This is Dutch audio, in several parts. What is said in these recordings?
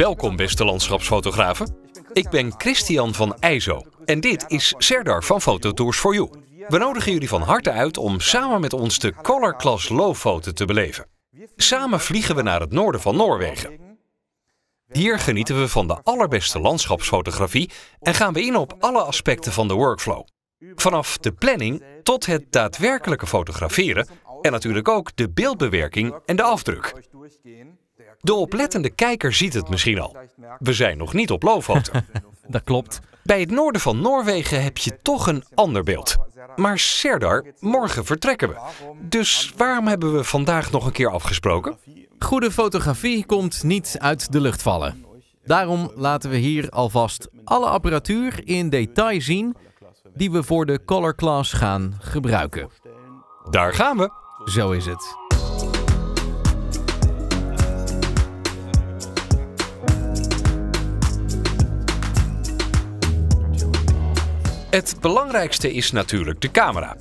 Welkom beste landschapsfotografen. Ik ben Christian van EIZO en dit is Serdar van PhotoTour4U. We nodigen jullie van harte uit om samen met ons de Colourclass Lofoten te beleven. Samen vliegen we naar het noorden van Noorwegen. Hier genieten we van de allerbeste landschapsfotografie en gaan we in op alle aspecten van de workflow. Vanaf de planning tot het daadwerkelijke fotograferen en natuurlijk ook de beeldbewerking en de afdruk. De oplettende kijker ziet het misschien al. We zijn nog niet op Lofoten. Dat klopt. Bij het noorden van Noorwegen heb je toch een ander beeld. Maar Serdar, morgen vertrekken we. Dus waarom hebben we vandaag nog een keer afgesproken? Goede fotografie komt niet uit de lucht vallen. Daarom laten we hier alvast alle apparatuur in detail zien die we voor de Colourclass gaan gebruiken. Daar gaan we. Zo is het. Het belangrijkste is natuurlijk de camera.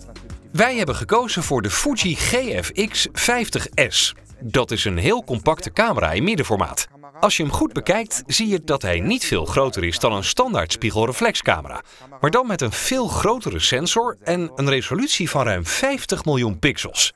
Wij hebben gekozen voor de Fuji GFX 50S. Dat is een heel compacte camera in middenformaat. Als je hem goed bekijkt, zie je dat hij niet veel groter is dan een standaard spiegelreflexcamera. Maar dan met een veel grotere sensor en een resolutie van ruim 50 miljoen pixels.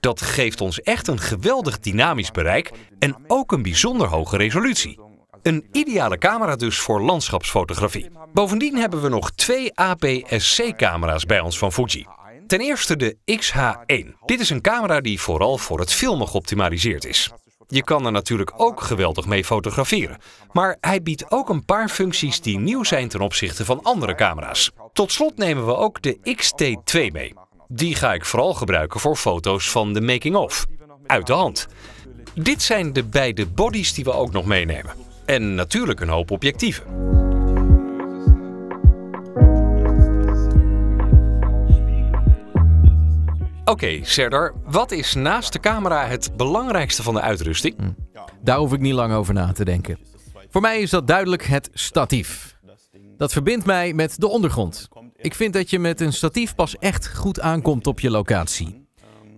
Dat geeft ons echt een geweldig dynamisch bereik en ook een bijzonder hoge resolutie. Een ideale camera dus voor landschapsfotografie. Bovendien hebben we nog twee APS-C-camera's bij ons van Fuji. Ten eerste de XH1. Dit is een camera die vooral voor het filmen geoptimaliseerd is. Je kan er natuurlijk ook geweldig mee fotograferen. Maar hij biedt ook een paar functies die nieuw zijn ten opzichte van andere camera's. Tot slot nemen we ook de X-T2 mee. Die ga ik vooral gebruiken voor foto's van de making-of. Uit de hand. Dit zijn de beide bodies die we ook nog meenemen. En natuurlijk een hoop objectieven. Oké, Serdar, wat is naast de camera het belangrijkste van de uitrusting? Daar hoef ik niet lang over na te denken. Voor mij is dat duidelijk het statief. Dat verbindt mij met de ondergrond. Ik vind dat je met een statief pas echt goed aankomt op je locatie.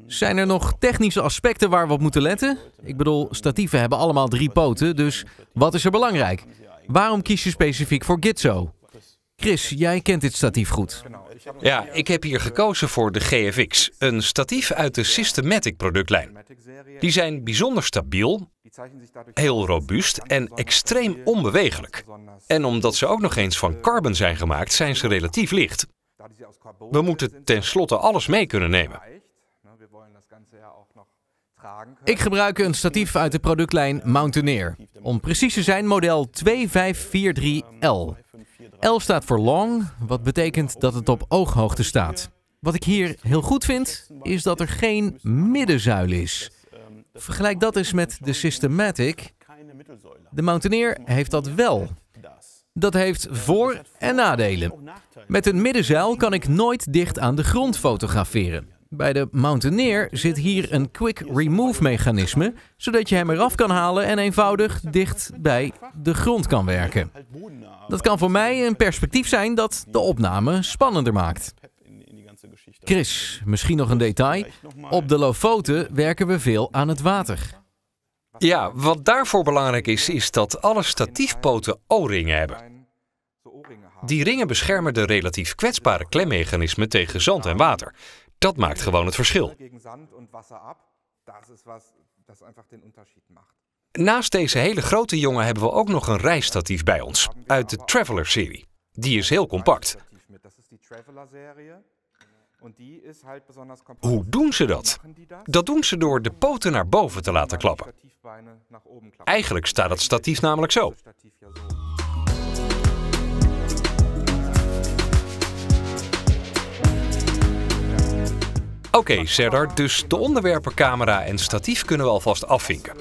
Zijn er nog technische aspecten waar we op moeten letten? Ik bedoel, statieven hebben allemaal drie poten, dus wat is er belangrijk? Waarom kies je specifiek voor Gitzo? Chris, jij kent dit statief goed. Ja, ik heb hier gekozen voor de GFX, een statief uit de Systematic productlijn. Die zijn bijzonder stabiel, heel robuust en extreem onbewegelijk. En omdat ze ook nog eens van carbon zijn gemaakt, zijn ze relatief licht. We moeten tenslotte alles mee kunnen nemen. Ik gebruik een statief uit de productlijn Mountaineer. Om precies te zijn, model 2543L. L staat voor long, wat betekent dat het op ooghoogte staat. Wat ik hier heel goed vind, is dat er geen middenzuil is. Vergelijk dat eens met de Systematic. De Mountaineer heeft dat wel. Dat heeft voor- en nadelen. Met een middenzuil kan ik nooit dicht aan de grond fotograferen. Bij de Mountaineer zit hier een quick remove mechanisme, zodat je hem eraf kan halen en eenvoudig dicht bij de grond kan werken. Dat kan voor mij een perspectief zijn dat de opname spannender maakt. Chris, misschien nog een detail. Op de Lofoten werken we veel aan het water. Ja, wat daarvoor belangrijk is, is dat alle statiefpoten O-ringen hebben. Die ringen beschermen de relatief kwetsbare klemmechanismen tegen zand en water. Dat maakt gewoon het verschil. Naast deze hele grote jongen hebben we ook nog een reisstatief bij ons, uit de Traveler-serie. Die is heel compact. Hoe doen ze dat? Dat doen ze door de poten naar boven te laten klappen. Eigenlijk staat het statief namelijk zo. Oké, Serdar, dus de onderwerpen camera en statief kunnen we alvast afvinken.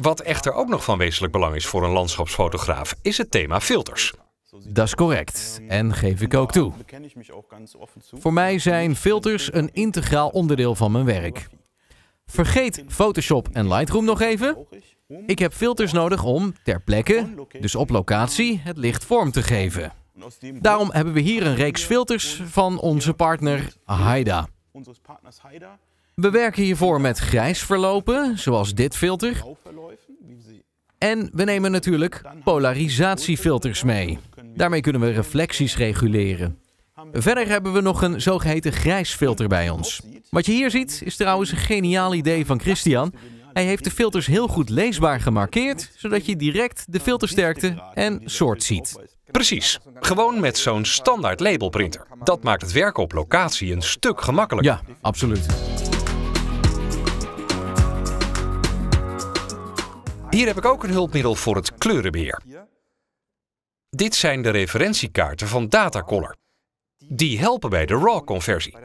Wat echter ook nog van wezenlijk belang is voor een landschapsfotograaf, is het thema filters. Dat is correct, en geef ik ook toe. Voor mij zijn filters een integraal onderdeel van mijn werk. Vergeet Photoshop en Lightroom nog even. Ik heb filters nodig om ter plekke, dus op locatie, het licht vorm te geven. Daarom hebben we hier een reeks filters van onze partner Haida. We werken hiervoor met grijs verlopen, zoals dit filter. En we nemen natuurlijk polarisatiefilters mee. Daarmee kunnen we reflecties reguleren. Verder hebben we nog een zogeheten grijsfilter bij ons. Wat je hier ziet is trouwens een geniaal idee van Christian. Hij heeft de filters heel goed leesbaar gemarkeerd, zodat je direct de filtersterkte en soort ziet. Precies. Gewoon met zo'n standaard labelprinter. Dat maakt het werken op locatie een stuk gemakkelijker. Ja, absoluut. Hier heb ik ook een hulpmiddel voor het kleurenbeheer. Dit zijn de referentiekaarten van Datacolor. Die helpen bij de RAW-conversie.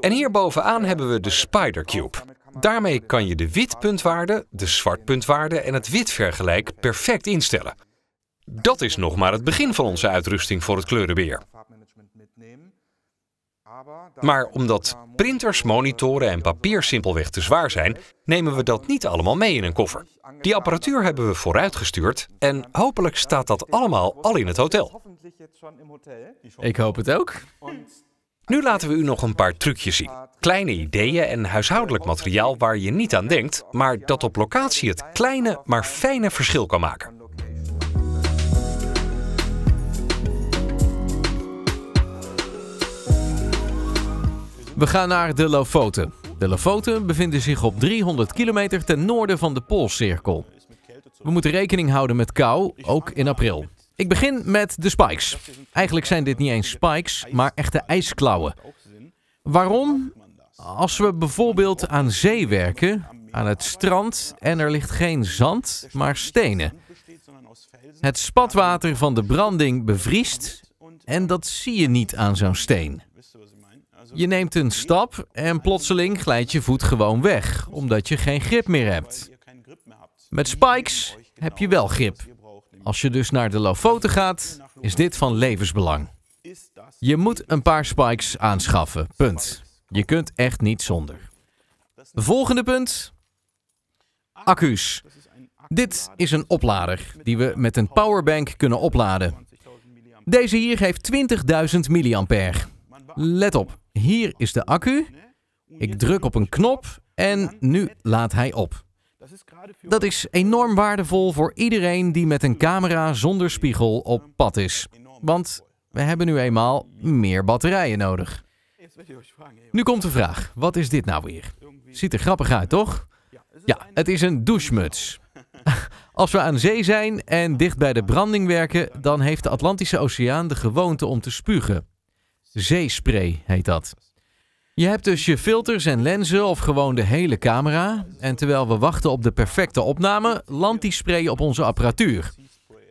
En hier bovenaan hebben we de Spider Cube. Daarmee kan je de witpuntwaarde, de zwartpuntwaarde en het witvergelijk perfect instellen. Dat is nog maar het begin van onze uitrusting voor het kleurenbeheer. Maar omdat printers, monitoren en papier simpelweg te zwaar zijn, nemen we dat niet allemaal mee in een koffer. Die apparatuur hebben we vooruitgestuurd en hopelijk staat dat allemaal al in het hotel. Ik hoop het ook. Nu laten we u nog een paar trucjes zien. Kleine ideeën en huishoudelijk materiaal waar je niet aan denkt, maar dat op locatie het kleine maar fijne verschil kan maken. We gaan naar de Lofoten. De Lofoten bevinden zich op 300 kilometer ten noorden van de Poolcirkel. We moeten rekening houden met kou, ook in april. Ik begin met de spikes. Eigenlijk zijn dit niet eens spikes, maar echte ijsklauwen. Waarom? Als we bijvoorbeeld aan zee werken, aan het strand, en er ligt geen zand, maar stenen. Het spatwater van de branding bevriest en dat zie je niet aan zo'n steen. Je neemt een stap en plotseling glijdt je voet gewoon weg, omdat je geen grip meer hebt. Met spikes heb je wel grip. Als je dus naar de Lofoten gaat, is dit van levensbelang. Je moet een paar spikes aanschaffen, punt. Je kunt echt niet zonder. Volgende punt. Accu's. Dit is een oplader die we met een powerbank kunnen opladen. Deze hier geeft 20.000 milliampère. Let op, hier is de accu. Ik druk op een knop en nu laat hij op. Dat is enorm waardevol voor iedereen die met een camera zonder spiegel op pad is. Want we hebben nu eenmaal meer batterijen nodig. Nu komt de vraag, wat is dit nou weer? Ziet er grappig uit, toch? Ja, het is een douchemuts. Als we aan zee zijn en dicht bij de branding werken, dan heeft de Atlantische Oceaan de gewoonte om te spugen. Zeespray heet dat. Je hebt dus je filters en lenzen of gewoon de hele camera. En terwijl we wachten op de perfecte opname, landt die spray op onze apparatuur.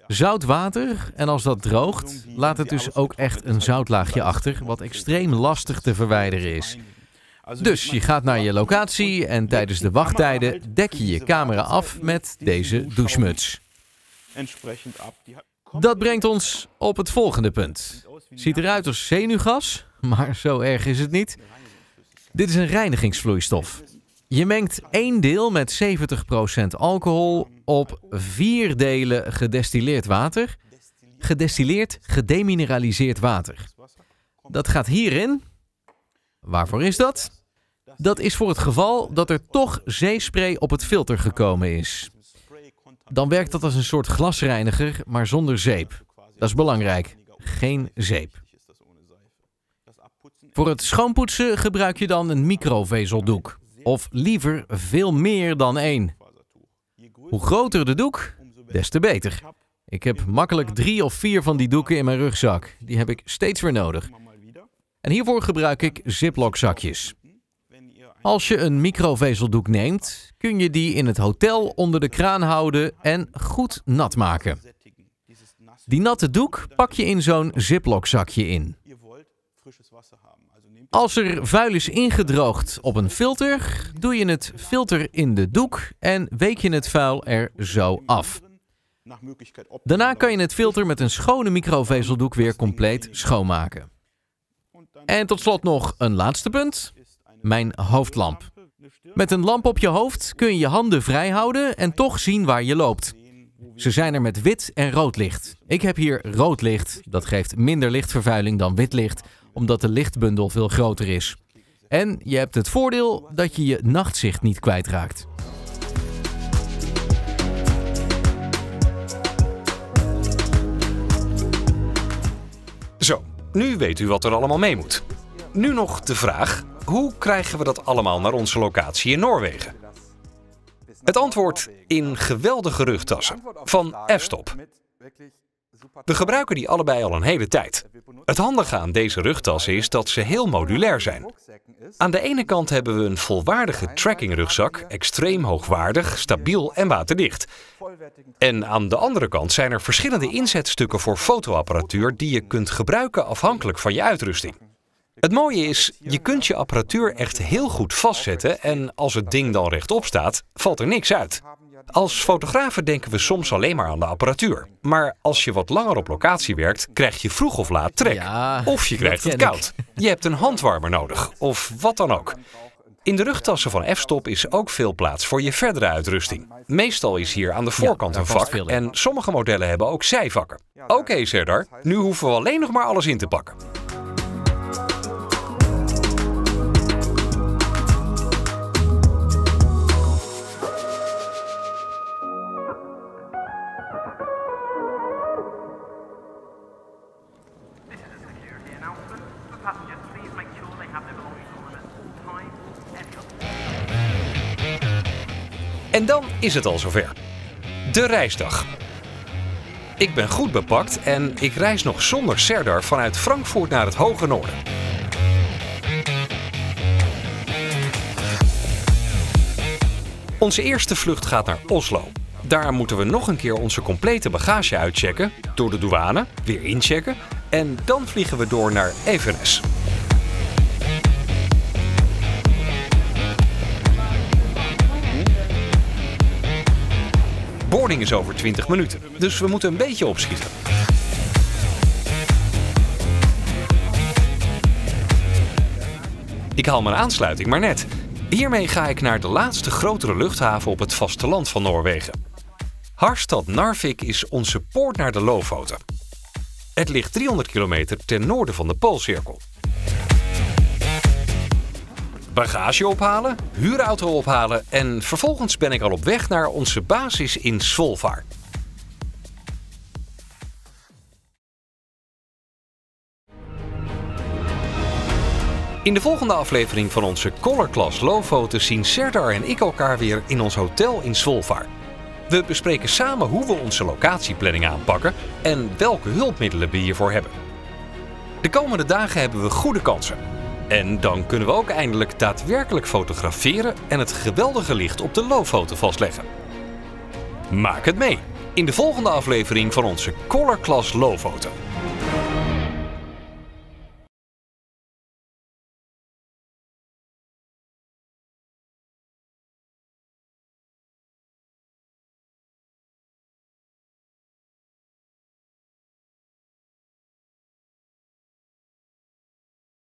Zout water, en als dat droogt, laat het dus ook echt een zoutlaagje achter, wat extreem lastig te verwijderen is. Dus je gaat naar je locatie en tijdens de wachttijden dek je je camera af met deze douchemuts. Dat brengt ons op het volgende punt. Ziet eruit als zenuwgas, maar zo erg is het niet. Dit is een reinigingsvloeistof. Je mengt 1 deel met 70% alcohol op 4 delen gedestilleerd water. Gedestilleerd, gedemineraliseerd water. Dat gaat hierin. Waarvoor is dat? Dat is voor het geval dat er toch zeespray op het filter gekomen is. Dan werkt dat als een soort glasreiniger, maar zonder zeep. Dat is belangrijk. Geen zeep. Voor het schoonpoetsen gebruik je dan een microvezeldoek. Of liever veel meer dan 1. Hoe groter de doek, des te beter. Ik heb makkelijk 3 of 4 van die doeken in mijn rugzak. Die heb ik steeds weer nodig. En hiervoor gebruik ik ziplockzakjes. Als je een microvezeldoek neemt, kun je die in het hotel onder de kraan houden en goed nat maken. Die natte doek pak je in zo'n ziplockzakje in. Als er vuil is ingedroogd op een filter, doe je het filter in de doek en week je het vuil er zo af. Daarna kan je het filter met een schone microvezeldoek weer compleet schoonmaken. En tot slot nog een laatste punt. Mijn hoofdlamp. Met een lamp op je hoofd kun je je handen vrij houden en toch zien waar je loopt. Ze zijn er met wit en rood licht. Ik heb hier rood licht. Dat geeft minder lichtvervuiling dan wit licht, omdat de lichtbundel veel groter is. En je hebt het voordeel dat je je nachtzicht niet kwijtraakt. Nu weet u wat er allemaal mee moet. Nu nog de vraag, hoe krijgen we dat allemaal naar onze locatie in Noorwegen? Het antwoord in geweldige rugtassen van F-Stop. We gebruiken die allebei al een hele tijd. Het handige aan deze rugtassen is dat ze heel modulair zijn. Aan de ene kant hebben we een volwaardige trackingrugzak, extreem hoogwaardig, stabiel en waterdicht. En aan de andere kant zijn er verschillende inzetstukken voor fotoapparatuur die je kunt gebruiken afhankelijk van je uitrusting. Het mooie is, je kunt je apparatuur echt heel goed vastzetten en als het ding dan rechtop staat, valt er niks uit. Als fotografen denken we soms alleen maar aan de apparatuur. Maar als je wat langer op locatie werkt, krijg je vroeg of laat trek. Ja, of je krijgt het koud. Je hebt een handwarmer nodig, of wat dan ook. In de rugtassen van F-Stop is ook veel plaats voor je verdere uitrusting. Meestal is hier aan de voorkant een vak en sommige modellen hebben ook zijvakken. Oké, Serdar, nu hoeven we alleen nog maar alles in te pakken. En dan is het al zover. De reisdag. Ik ben goed bepakt en ik reis nog zonder Serdar vanuit Frankfurt naar het hoge noorden. Onze eerste vlucht gaat naar Oslo. Daar moeten we nog een keer onze complete bagage uitchecken, door de douane, weer inchecken en dan vliegen we door naar Evenes. Boarding is over 20 minuten, dus we moeten een beetje opschieten. Ik haal mijn aansluiting maar net. Hiermee ga ik naar de laatste grotere luchthaven op het vasteland van Noorwegen. Harstad Narvik is onze poort naar de Lofoten. Het ligt 300 kilometer ten noorden van de Poolcirkel. Bagage ophalen, huurauto ophalen en vervolgens ben ik al op weg naar onze basis in Svolvaar. In de volgende aflevering van onze Colourclass Lofoten zien Serdar en ik elkaar weer in ons hotel in Svolvaar. We bespreken samen hoe we onze locatieplanning aanpakken en welke hulpmiddelen we hiervoor hebben. De komende dagen hebben we goede kansen. En dan kunnen we ook eindelijk daadwerkelijk fotograferen en het geweldige licht op de Lofoten vastleggen. Maak het mee in de volgende aflevering van onze Colourclass Lofoten.